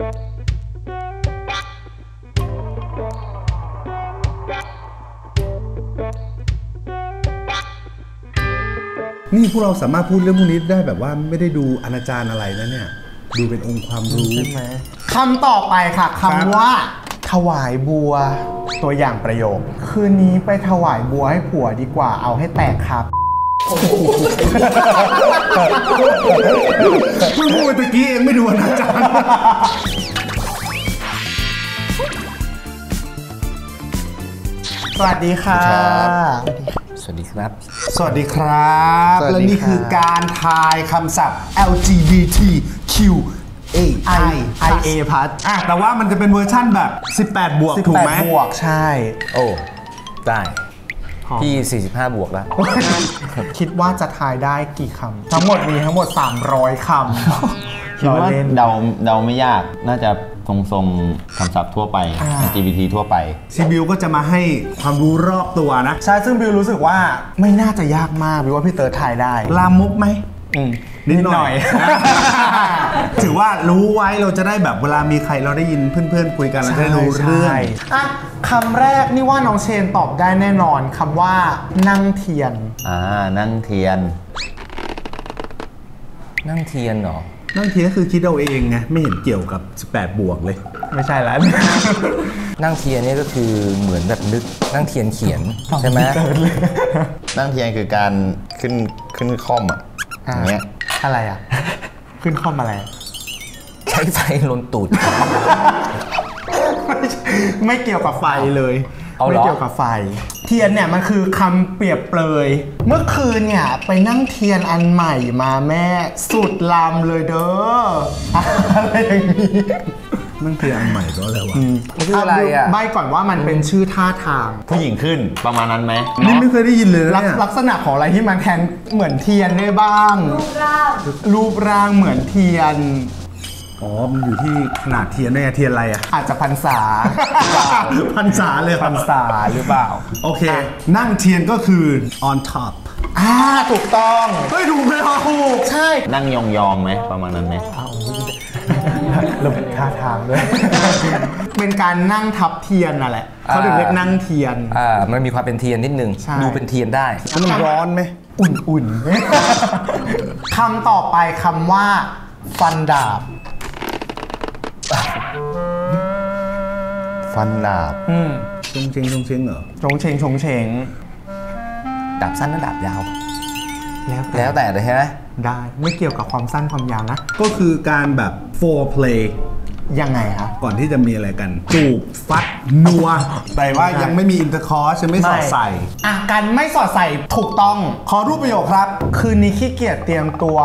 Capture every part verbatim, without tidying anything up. นี่พวกเราสามารถพูดเรื่องพวกนี้ได้แบบว่าไม่ได้ดูอนาจารอะไรนะเนี่ยดูเป็นองค์ความรู้ใช่ไหมคำต่อไปค่ะคำว่าถวายบัวตัวอย่างประโยคคืนนี้ไปถวายบัวให้ผัวดีกว่าเอาให้แตกครับพูดพูดตะกี้เองไม่ดูอนาจารสวัสดีค่ะสวัสดีครับสวัสดีครับและนี่คือการทายคำศัพท์ แอล จี บี ที คิว ไอ เอ พลัส อ่ะแต่ว่ามันจะเป็นเวอร์ชั่นแบบสิบแปดบวกถูกไหมสิบแปดบวกใช่โอ้ได้พี่สี่สิบห้าบวกแล้วคิดว่าจะทายได้กี่คำทั้งหมดมีทั้งหมดสามร้อยคำคิดว่าเดาเดาไม่ยากน่าจะทรงๆคำศัพท์ทั่วไป แอล จี บี ที ทั่วไปซีบิวก็จะมาให้ความรู้รอบตัวนะใช่ซึ่งบิวรู้สึกว่าไม่น่าจะยากมากบิวว่าพี่เติร์ดทายได้ลามุกไหมนิดหน่อยถือว่ารู้ไว้เราจะได้แบบเวลามีใครเราได้ยินเพื่อนๆคุยกันเราจะได้รู้เรื่องอ่ะคำแรกนี่ว่าน้องเชนตอบได้แน่นอนคำว่านั่งเทียนอ่านั่งเทียนนั่งเทียนเหรอนั่งเทียนก็คือคิดเอาเองไงไม่เห็นเกี่ยวกับสิบแปดบวกเลยไม่ใช่แล้วนั่งเทียนนี่ก็คือเหมือนแบบนึกนั่งเทียนเขียนใช่ไหมนั่งเทียนคือการขึ้นขึ้นคล่อมอ่ะเนี้ยอะไรอ่ะขึ้นคล่อมอะไรใช้ไฟลนตูดไม่เกี่ยวกับไฟเลยไม่เกี่ยวกับไฟเทียนเนี่ยมันคือคำเปรียบเปรยเมื่อคืนเนี่ยไปนั่งเทียนอันใหม่มาแม่สุดลำเลยเด้ออะไรอย่างนี้นั่งเทียนอันใหม่ก็แล้ววะมันคืออะไรอ่ะใบก่อนว่ามันเป็นชื่อท่าทางผู้หญิงขึ้นประมาณนั้นไหมนี่ไม่เคยได้ยินเลยลักษณะของอะไรที่มันแทนเหมือนเทียนได้บ้างรูปร่างรูปร่างเหมือนเทียนอ๋อมันอยู่ที่ขนาดเทียนแน่เทียนอะไรอ่ะอาจจะพรรษาพรรษาเลยพรรษาหรือเปล่าโอเคนั่งเทียนก็คือ on top อ่าถูกต้องเฮ้ยถูกเลยถูกใช่นั่งยองๆไหมประมาณนั้นไหมเราเป็นท่าทางด้วยเป็นการนั่งทับเทียนน่ะแหละเขาถึงเรียกนั่งเทียนอ่ามันมีความเป็นเทียนนิดนึงดูเป็นเทียนได้มันร้อนไหมอุ่นๆคำต่อไปคำว่าฟันดาบฟันดาบชงเชงชงเชงเหรอชงเชงชงเชงดาบสั้นและดาบยาวแล้วแต่แล้วแต่เลยใช่ไหมได้ไม่เกี่ยวกับความสั้นความยาวนะก็คือการแบบ foreplay ยังไงครับก่อนที่จะมีอะไรกันจูบฟัดนัวแต่ว่ายังไม่มี intercourse ฉันไม่สอดใส่อ่ะการไม่สอดใส่ถูกต้องขอรูปประโยคครับคืนนี้ขี้เกียจเตรียมตัว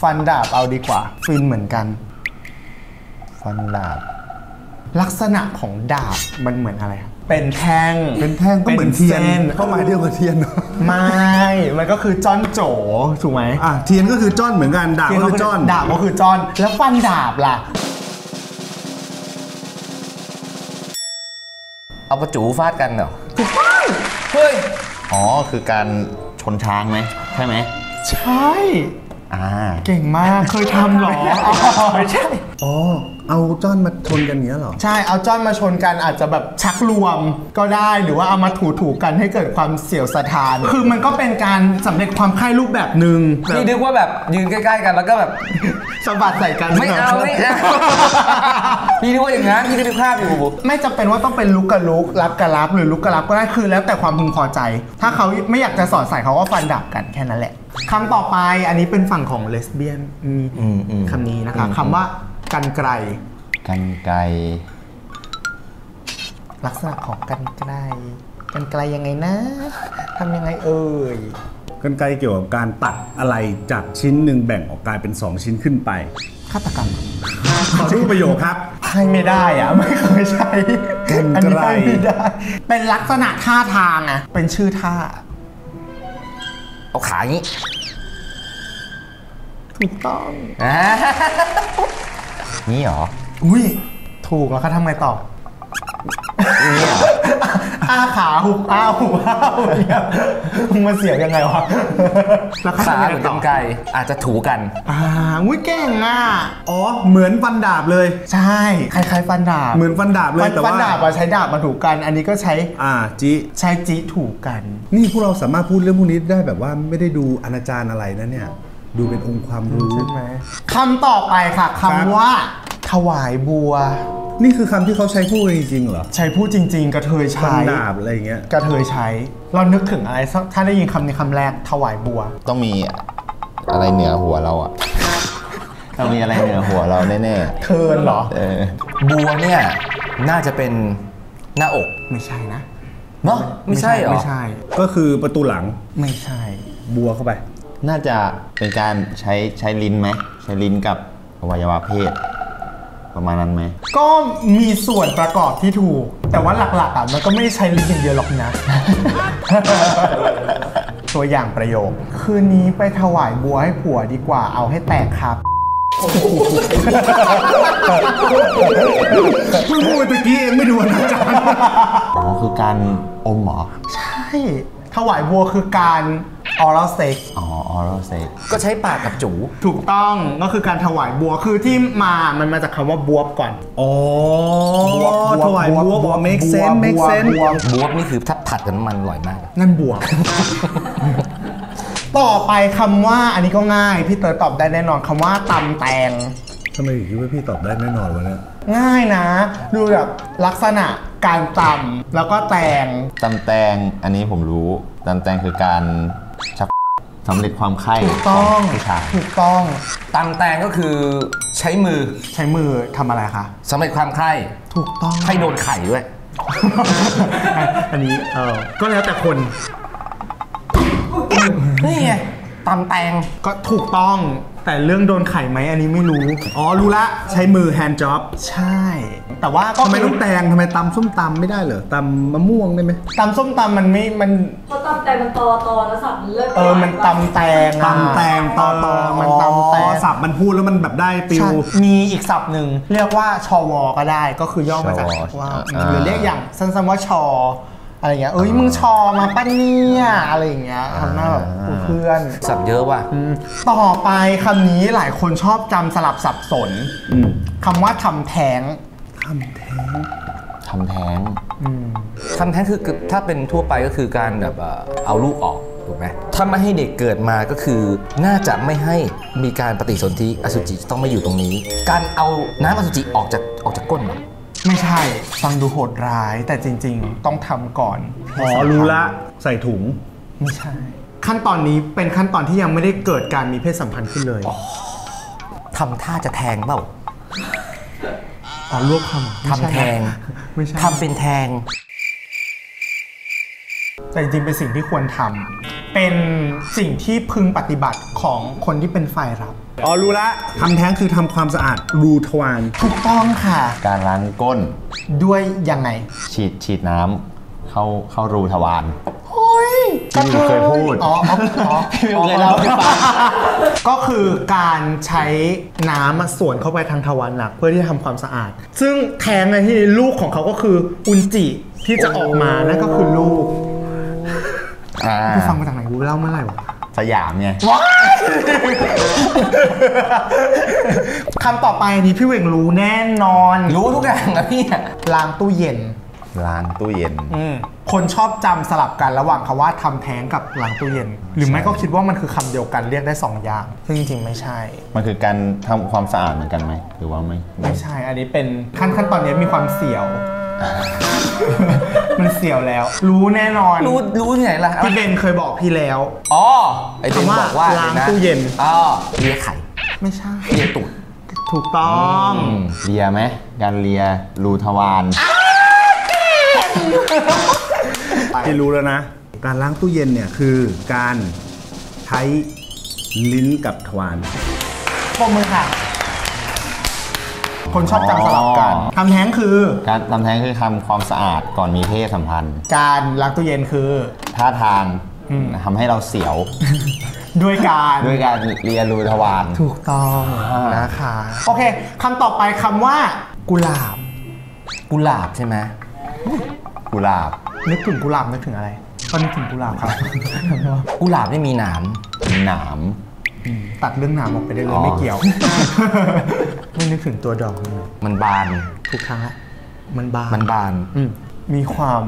ฟันดาบเอาดีกว่าฟินเหมือนกันฟันดาบลักษณะของดาบมันเหมือนอะไรครับเป็นแท่งเป็นแท่งก็เหมือนเทียนเข้ามาเดียวกับเทียนไม่มันก็คือจ้อนโจถูกไหมอ่ะเทียนก็คือจ้อนเหมือนกันดาบก็คือจ้อนดาบก็คือจ้อนแล้วฟันดาบล่ะเอาประจูฟาดกันเหรอถูกต้องเฮ้ยอ๋อคือการชนช้างไหมใช่ไหมใช่เก่งมากเคยทำหรอไม่ใช่อ๋อเอาจ้อนมาชนกันเงี้ยหรอใช่เอาจ้อนมาชนกันอาจจะแบบชักรวมก็ได้หรือว่าเอามาถูถูกันให้เกิดความเสียวสะท้านคือมันก็เป็นการสำเร็จความใคร่รูปแบบหนึ่งนี่นึกว่าแบบยืนใกล้ๆกันแล้วก็แบบสะบัดใส่กันไม่เอาไม่เอานี่นึกว่าอย่างนั้นที่ได้ภาพอยู่บุบไม่จำเป็นว่าต้องเป็นลุกกระลุกรับกระรับหรือลุกกระรับก็ได้คือแล้วแต่ความพึงพอใจถ้าเขาไม่อยากจะสอดใส่เขาก็ฟันดาบกันแค่นั้นแหละคำต่อไปอันนี้เป็นฝั่งของเลสเบี้ยนคำนี้นะคะคำว่ากันไกลกันไกลลักษณะของกันไกลกันไกลยังไงนะทำยังไงเอ่ยกันไกลเกี่ยวกับการตัดอะไรจากชิ้นหนึ่งแบ่งออกกลายเป็นสองชิ้นขึ้นไปฆาตกรรมขอรูปประโยคครับให้ไม่ได้อะไม่เคยใช้กันไกลเป็นลักษณะท่าทางอะเป็นชื่อท่าเอาขาอย่างนี้ถูกต้องนี่หรออุ้ยถูกแล้วเขาทำไงต่อ อ้าขาหุบอ้าหุบอ้าเนี่ยมันเสียยังไงวะรักษาหรือกันไกลอาจจะถูกันอ่าอุ้ยเก่งอ่ะอ๋อเหมือนฟันดาบเลยใช่คล้ายๆฟันดาบเหมือนฟันดาบเลยแต่ว่าฟันดาบใช้ดาบมาถูกันอันนี้ก็ใช้อ่าจิใช้จิถูกันนี่พวกเราสามารถพูดเรื่องพวกนี้ได้แบบว่าไม่ได้ดูอนาจารอะไรนะเนี่ยดูเป็นองค์ความรู้ใช่ไหมคำต่อไปค่ะคำว่าถวายบัวนี่คือคำที่เขาใช้พูดจริงๆเหรอใช้พูดจริงๆกระเทยใช้ดาบอะไรเงี้ยกระเทยใช้เรานึกถึงอะไรถ้าได้ยินคำในคำแรกถวายบัวต้องมีอะไรเหนือหัวเราอ่ะต้องมีอะไรเหนือหัวเราแน่ๆเทินเหรอเออบัวเนี่ยน่าจะเป็นหน้าอกไม่ใช่นะเนาะไม่ใช่หรอไม่ใช่ก็คือประตูหลังไม่ใช่บัวเข้าไปน่าจะเป็นการใช้ใช้ลิ้นไหมใช้ลิ้นกับอวัยวะเพศประมาณนั้นไหมก็มีส่วนประกอบที่ถูกแต่ว่าหลักๆอ่ะมันก็ไม่ได้ใช้ลิ้นอย่างเดียวหรอกนะตัวอย่างประโยคคืนนี้ไปถวายบัวให้ผัวดีกว่าเอาให้แตกครับพูดพูดตะกี้เองไม่ดูนะอาจารย์อ๋อคือการอมหมอใช่ถวายบัวคือการออรัลเซ็กอ๋อออรัลเซ็กก็ใช้ปากกับจูถูกต้องก็คือการถวายบัวคือที่มามันมาจากคำว่าบวบก่อนอ๋อถวายบัวบวบ make sense make sense บวบนี่คือทัดถัดกันมันอร่อยมากนั่นบวบต่อไปคำว่าอันนี้ก็ง่ายพี่เต๋อตอบได้แน่นอนคำว่าตำแตงทำไมคิดว่าพี่ตอบได้แน่นอนวะเนี่ยง่ายนะดูแบบลักษณะการตำแล้วก็แตงตำแตงอันนี้ผมรู้ตำแตงคือการชักสำเร็จความไข้ถูกต้องถูกต้องตำแตงก็คือใช้มือใช้มือทำอะไรคะสำเร็จความไข้ถูกต้องให้โดนไข่ด้วยอันนี้เออก็แล้วแต่คนนี่ไงตำแตงก็ถูกต้องแต่เรื่องโดนไข่ไหมอันนี้ไม่รู้อ๋อรู้ละใช้มือ hand job ใช่แต่ว่าทำไมต้องแตงทำไมตำส้มตำไม่ได้เหรอตำมะม่วงได้ไหมตำส้มตำมันไม่มันเขาตำแตงมันตอตอแล้วสับมันเลิกเออมันตำแตงตำแตงตอตอมันตำแตงสับมันพูดแล้วมันแบบได้ปิวมีอีกศัพท์หนึ่งเรียกว่าชวก็ได้ก็คือย่อมาจากว่าหรือเรียกอย่างสั้นๆว่าชออะไรเงี้ยเอ้ยมึงชอมาป่ะเนี่ยอะไรอย่างเงี้ยทำหน้าแบบเพื่อนสับเยอะว่ะต่อไปคำนี้หลายคนชอบจำสลับสับสนคำว่าทำแท้งทำแท้งทำแท้งทำแท้งคือถ้าเป็นทั่วไปก็คือการแบบเอาลูกออกถูกไหมถ้าไม่ให้เด็กเกิดมาก็คือน่าจะไม่ให้มีการปฏิสนธิอสุจิต้องมาอยู่ตรงนี้การเอาน้ำอสุจิออกจากออกจากก้นไม่ใช่ฟังดูโหดร้ายแต่จริงๆต้องทำก่อนอ๋อรู้ละใส่ถุงไม่ใช่ขั้นตอนนี้เป็นขั้นตอนที่ยังไม่ได้เกิดการมีเพศสัมพันธ์ขึ้นเลยทำท่าจะแทงเปล่าอ๋อรวบคำทำแทงไม่ใช่ทำเป็นแทงแต่จริงๆเป็นสิ่งที่ควรทำเป็นสิ่งที่พึงปฏิบัติของคนที่เป็นฝ่ายรับอ๋อรู้ละทำแท้งคือทำความสะอาดรูทวารถูกต้องค่ะการล้างก้นด้วยยังไงฉีดฉีดน้ำเข้าเข้ารูทวารโอ้ยพี่มิวเคยพูดอ๋ออ๋อพี่มิวเคยเล่าให้ฟังก็คือการใช้น้ำมาส่วนเข้าไปทางทวารหลักเพื่อที่จะทำความสะอาดซึ่งแท้งในที่ลูกของเขาก็คืออุจจิที่จะออกมานั่นก็คือลูกพี่ฟังมาจากไหนรู้เล่าเมื่อไหร่วะสยามไงคำต่อไปนี้พี่เวงรู้แน่นอนรู้ทุกอย่างนะพี่ล้างตู้เย็นล้างตู้เย็นคนชอบจำสลับกันระหว่างคำว่าทำแท้งกับล้างตู้เย็นหรือไม่ก็คิดว่ามันคือคำเดียวกันเรียกได้สองอย่างซึ่งจริงๆไม่ใช่มันคือการทำความสะอาดเหมือนกันไหมหรือว่าไม่ไม่ใช่อันนี้เป็นขั้นขั้นตอนนี้มีความเสี่ยวมันเสียวแล้วรู้แน่นอนรู้รู้ที่ไหนล่ะพี่เบนเคยบอกพี่แล้วอ๋อไอ้เบนบอกว่าล้างตู้เย็นอ๋อเลียไข่ไม่ใช่เลียตุ่นถูกต้องเลียไหมการเลียรูทวารพี่รู้แล้วนะการล้างตู้เย็นเนี่ยคือการใช้ลิ้นกับทวารปมมือค่ะคนชอบจำสลับกันทำแท้งคือการทำแท้งคือทำความสะอาดก่อนมีเพศสัมพันธ์การล้างตู้เย็นคือท่าทางทำให้เราเสียวด้วยการด้วยการเลียรูทวารถูกต้องนะคะโอเคคำต่อไปคำว่ากุหลาบกุหลาบใช่ไหม กุหลาบนึกถึงกุหลาบนึกถึงอะไรก็นึกถึงกุหลาบครับกุหลาบไม่มีหนามหนามตัดเรื่องหนามออกไปได้เลยไม่เกี่ยวไม่นึกถึงตัวดอกเลยมันบานทุกครั้งละมันบานมันบานมีความ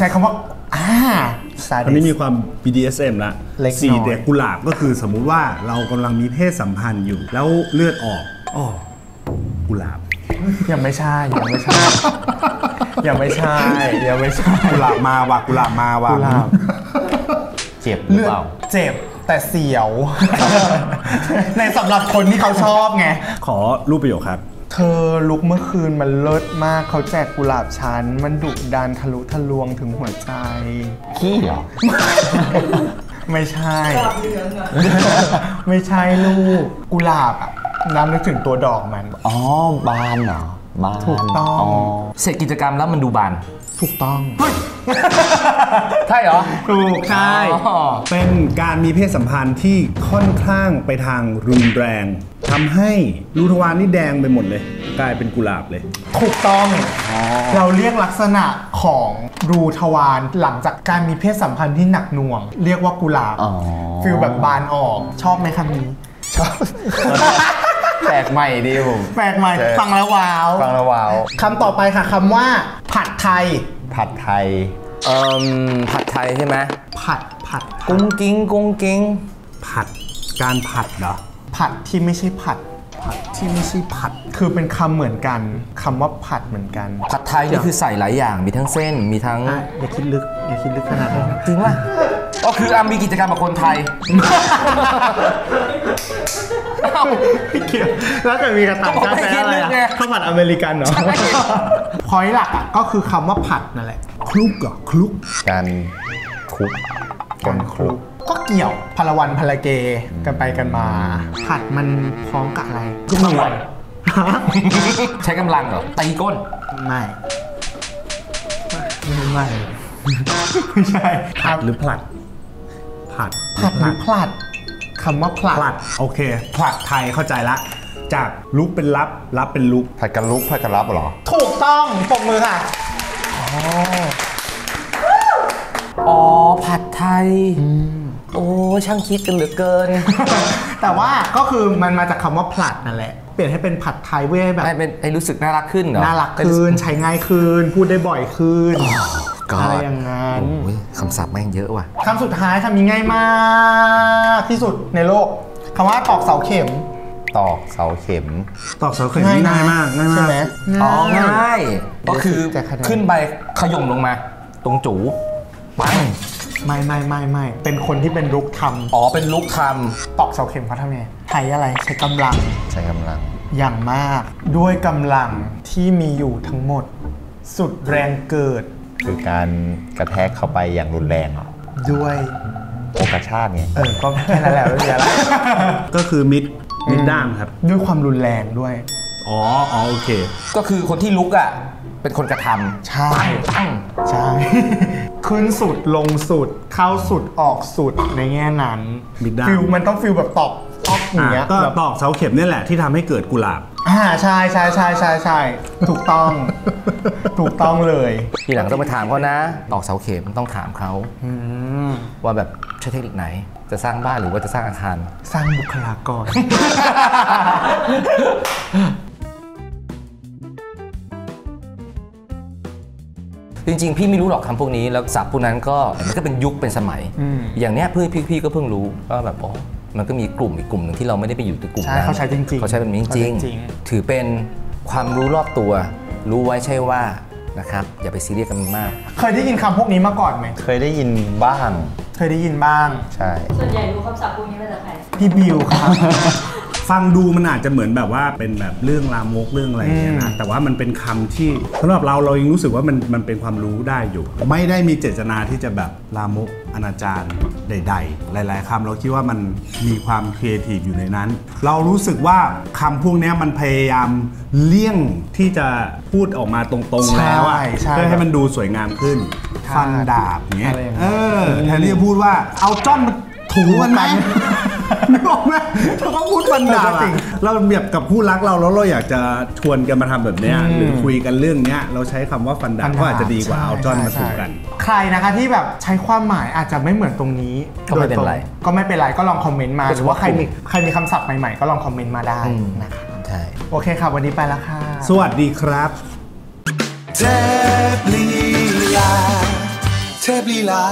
ใช้คำว่าอ่าอันนี้มีความ บี ดี เอส เอ็ม ละสีแดงกุหลาบก็คือสมมุติว่าเรากำลังมีเพศสัมพันธ์อยู่แล้วเลือดออกอ๋อกุหลาบยังไม่ใช่ยังไม่ใช่ยังไม่ใช่ยังไม่ใช่กุหลาบมาว่ะกุหลาบมาว่ะเจ็บหรือเปล่าเจ็บแต่เสียวในสำหรับคนที่เขาชอบไงขอรูปประโยคครับเธอลุกเมื่อคืนมันเลิศมากเขาแจกกุหลาบฉันมันดุดันทะลุทะลวงถึงหัวใจขี้เหรอไม่ใช่ไม่ใช่ลูกกุหลาบอะน้ำนึกถึงตัวดอกมันอ๋อบานเหรอบานถูกต้องเสร็จกิจกรรมแล้วมันดูบานถูกต้องใช่เหรอถูกใช่เป็นการมีเพศสัมพันธ์ที่ค่อนข้างไปทางรุนแรงทำให้รูทวารนี่แดงไปหมดเลยกลายเป็นกุหลาบเลยถูกต้องเราเรียกลักษณะของรูทวารหลังจากการมีเพศสัมพันธ์ที่หนักหน่วงเรียกว่ากุหลาบฟิลแบบบานออกชอบไหมคำนี้ชอบแปลกใหม่ดิผมแปลกใหม่ฟังแล้วว้าวฟังแล้วว้าวคำต่อไปค่ะคำว่าผัดไทยผัดไทยเอ่อผัดไทยใช่ไหมผัดผัดกุ้งกิ้งกุ้งกิ้งผัดการผัดเหรอผัดที่ไม่ใช่ผัดผัดที่ไม่ใช่ผัดคือเป็นคำเหมือนกันคำว่าผัดเหมือนกันผัดไทยนี่คือใส่หลายอย่างมีทั้งเส้นมีทั้งอย่าคิดลึกอย่าคิดลึกขนาดนั้นจริงป่ะก็คือมีกิจกรรมกับคนไทยพี่เกียร์แล้วแต่มีกระตับกระแตอะไรข้าวผัดอเมริกันเนาะพอยต์หลักอ่ะก็คือคำว่าผัดนั่นแหละคลุกเหรอคลุกการคลุกการคลุกก็เกี่ยวพลวันพลเกกันไปกันมาผัดมันพร้อมกับอะไรทุกวันใช้กำลังเหรอตีก้นไม่ไม่ไม่ใช่ผัดหรือผลัดผัดผัดหรือผลัดคำว่าผลัดโอเคผลัดไทยเข้าใจละจากลุกเป็นรับรับเป็นลุกผัดกันลุกผัดกันรับเหรอถูกต้องปรบมือค่ะอ๋อผัดไทยโอ้ช่างคิดกันเหลือเกินแต่ว่าก็คือมันมาจากคำว่าผลัดนั่นแหละเปลี่ยนให้เป็นผัดไทยเว้ยแบบให้รู้สึกน่ารักขึ้นเหรอน่ารักขึ้นใช้ง่ายขึ้นพูดได้บ่อยขึ้นอะไรอย่างนั้นคำศัพท์แม่งเยอะว่ะคำสุดท้ายคำนี้ง่ายมากที่สุดในโลกคำว่าตอกเสาเข็มตอกเสาเข็มตอกเสาเข็มง่ายมากง่ายมากใช่ไหมอ๋อง่ายก็คือขึ้นไปขย่มลงมาตรงจู่ปังไม่ไม่ไม่ไม่เป็นคนที่เป็นลุกทำอ๋อเป็นลุกทำตอกเสาเข็มเขาทำไงใช้อะไรใช้กำลังใช้กำลังอย่างมากด้วยกำลังที่มีอยู่ทั้งหมดสุดแรงเกิดคือการกระแทกเข้าไปอย่างรุนแรงอ่ะด้วยโอกาสชาติไงเออก็แค่นั้นแหละไม่มีอะไรก็คือมิดมิดด้ามครับด้วยความรุนแรงด้วยอ๋ออ๋อโอเคก็คือคนที่ลุกอ่ะเป็นคนกระทำใช่ตั้งใช่ขึ้นสุดลงสุดเข้าสุดออกสุดในแง่นั้นมิดด้ามฟิลมันต้องฟิลแบบตอกตอกอย่างเงี้ยก็ตอกเสาเข็มนี่แหละที่ทำให้เกิดกุหลาบอ่าใช่ใช่ใช่ใช่ใช่ถูกต้องถูกต้องเลยทีหลังต้องไปถามเขานะตอกเสาเข็มต้องถามเขาว่าแบบใช้เทคนิคไหนจะสร้างบ้านหรือว่าจะสร้างอาคารสร้างบุคลากรจริงๆพี่ไม่รู้หรอกคำพวกนี้แล้วศัพท์พวกนั้นก็มันก็เป็นยุคเป็นสมัยอย่างเนี้ยเพื่อนพี่ก็เพิ่งรู้ว่าแบบอ๋อมันก็มีกลุ่มอีกกลุ่มหนึ่งที่เราไม่ได้ไปอยู่ในกลุ่มนั้นเขาใช้จริงๆเขาใช้แบบนี้จริงถือเป็นความรู้รอบตัวรู้ไว้ใช่ว่านะครับอย่าไปซีเรียสกันมากเคยได้ยินคำพวกนี้มาก่อนไหมเคยได้ยินบ้างเคยได้ยินบ้างใช่ส่วนใหญ่รู้คำศัพท์พวกนี้มาจากใครพี่บิวครับฟังดูมันอาจจะเหมือนแบบว่าเป็นแบบเรื่องรามกเรื่องอะไรอย่างเงี้ยนะแต่ว่ามันเป็นคำที่สำหรับเราเรายังรู้สึกว่ามันมันเป็นความรู้ได้อยู่ไม่ได้มีเจตนาที่จะแบบรามกอนาจารใดๆหลายๆคำเราคิดว่ามันมีความครีเอทีฟอยู่ในนั้นเรารู้สึกว่าคำพวกนี้มันพยายามเลี่ยงที่จะพูดออกมาตรงๆแล้วเพื่อให้มันดูสวยงามขึ้นฟันดาบเงี้ยเออแทนที่จะพูดว่าเอาจ้อน ถูกันไหมไม่บอกนะเขาก็พูดบันดาลเราแบบกับผู้รักเราแล้วเราอยากจะชวนกันมาทำแบบนี้หรือคุยกันเรื่องเนี้ยเราใช้คำว่าฟันดาลก็อาจจะดีกว่าเอาจ้อนมาถูกกันใครนะคะที่แบบใช้ความหมายอาจจะไม่เหมือนตรงนี้ก็ไม่เป็นไรก็ไม่เป็นไรก็ลองคอมเมนต์มาหรือว่าใครมีใครมีคำศัพท์ใหม่ๆก็ลองคอมเมนต์มาได้นะคะใช่โอเคค่ะวันนี้ไปแล้วค่ะสวัสดีครับเทพลีลาเทพลีลา